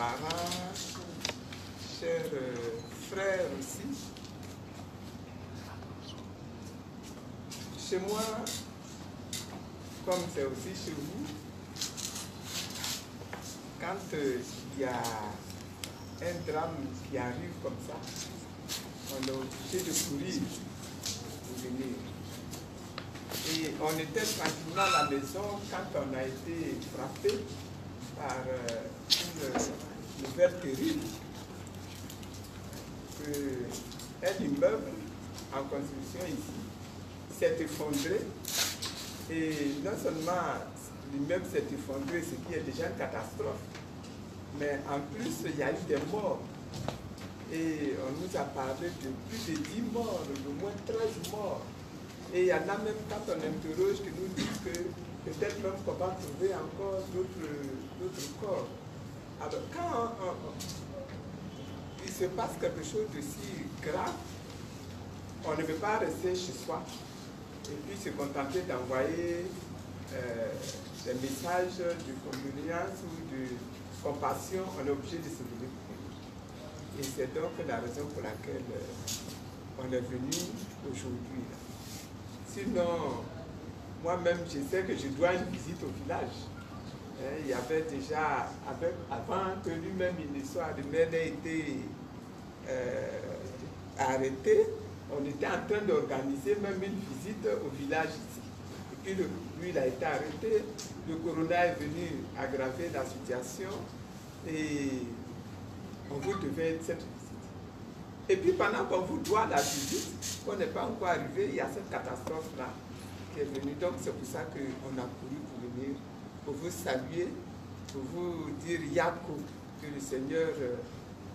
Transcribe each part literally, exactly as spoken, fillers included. parents, chers frères aussi. Chez moi, comme c'est aussi chez vous, quand il y a un drame qui arrive comme ça, on est obligé de courir pour venir. Et on était tranquillement à la maison quand on a été frappé par une nouvelle terrible qu'un immeuble en construction ici s'est effondré. Et non seulement l'immeuble s'est effondré, ce qui est déjà une catastrophe, mais en plus il y a eu des morts. Et on nous a parlé de plus de dix morts, de moins treize morts. Et il y en a même quand on interroge qui nous disent que peut-être même qu'on va trouver encore d'autres corps. Alors quand on, on, il se passe quelque chose de si grave, on ne peut pas rester chez soi et puis se contenter d'envoyer euh, des messages de condoléances ou de compassion. On est obligé de se lever. Et c'est donc la raison pour laquelle euh, on est venu aujourd'hui. Sinon, moi-même, je sais que je dois une visite au village. Hein, il y avait déjà, avec, avant que lui-même il ne soit, le maire ait été euh, arrêté, on était en train d'organiser même une visite au village ici. Et puis, le, lui, il a été arrêté. Le corona est venu aggraver la situation. Et on vous devait cette visite. Et puis, pendant qu'on vous doit la visite, qu'on n'est pas encore arrivé, il y a cette catastrophe-là qui est venue. Donc, c'est pour ça qu'on a couru pour venir, pour vous saluer, pour vous dire YAKO, que le Seigneur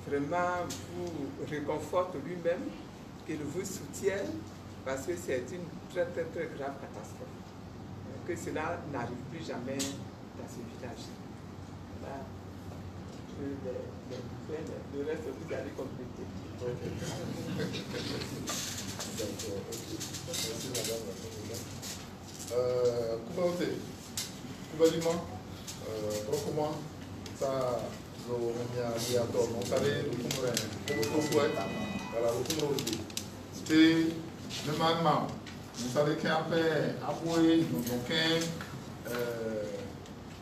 vraiment vous réconforte lui-même, qu'il vous soutienne, parce que c'est une très, très, très grave catastrophe. Que cela n'arrive plus jamais dans ce village. Voilà. Le, le, le, le reste, vous allez compléter. Okay. Donc, euh, okay. Merci madame la présidente. Euh, Communauté, gouvernement, comment ça le Miato, on parlait du Congolais, au Congolais, voilà, au Congolais. Et le maman, vous savez qu'après appuyer nos banques,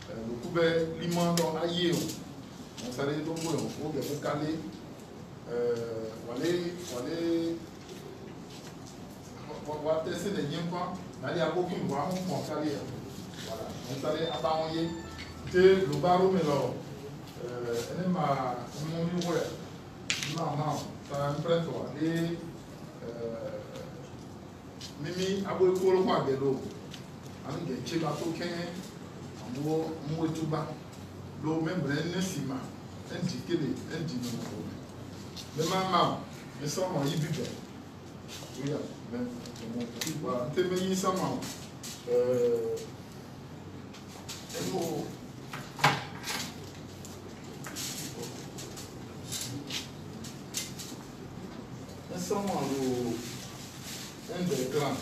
le couvert l'immense dans l'Aïe, on savait donc on faut bien caler. Wale wale watese de nyimpa nali aboki mwa mwa kali ya wala mtale abaonye te lubaro melo euh ene ma moni wala non non ça prête wale euh mimi abo ikoro kwa gelo ami de cheba token ambo mwe tuba lo membre ne sima ndike de ndino mais maman, je suis en Ibiza. Oui, mais mon petit bras, t'es meilleur, ça m'a. Et vous, nous sommes en un des grands.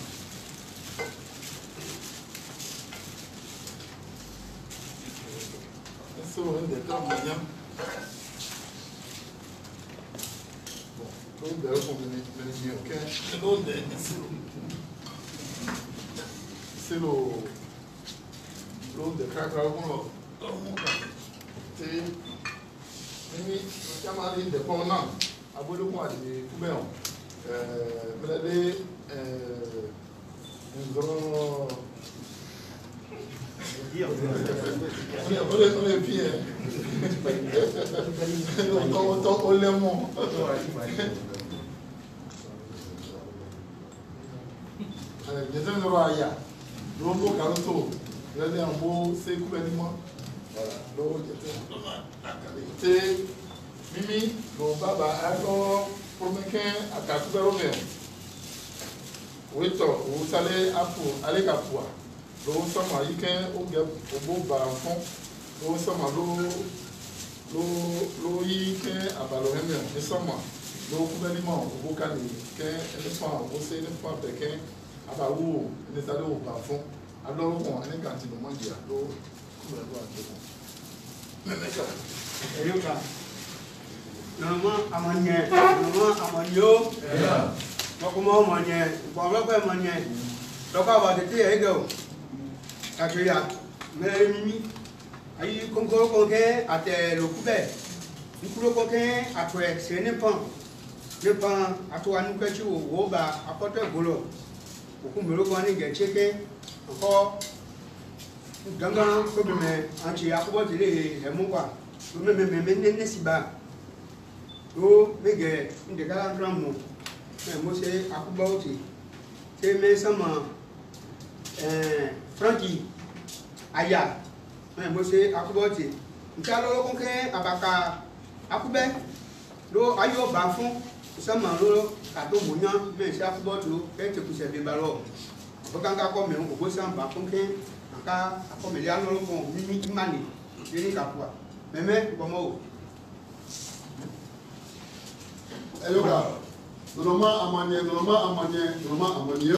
Nous sommes un des grands moyens. Donc, d'ailleurs, pour venir dire, ok, c'est l'autre, c'est l'autre de Krakow, on l'a. C'est le camarade de Pornan, à Boulou-Moi, de Coubéon. Vous avez un grand. Dire Mimi, le baba a à le sommet, il y a un beau baron, le sommet, le yékin à Baloremien, le sommet, le gouvernement, le bocani, le soin, le sein, le soin, le quin, à Balou, les allées au plafond, alors on est quand il nous mange à l'eau, tout le monde. Gangan, comme anti accord de les mois, nous même menez si bas. Oh, mais une des gars en grand mot. Mais moi, c'est Akubauti. C'est mes seulement Frankie Aya. Mais moi, c'est Akubauti. Nous allons conquérir Abaka Akubé. L'eau aïe au bafond, seulement l'eau, cadeau bouillant, mais c'est Akubauti, et que vous savez, ballot. Vous quand comme on vous sent pas conquérir. Comme il y a un bon mini mani, je n'ai qu'à quoi. Mais même, comment alors, normalement, à manier, normalement, à manier, normalement, à manier.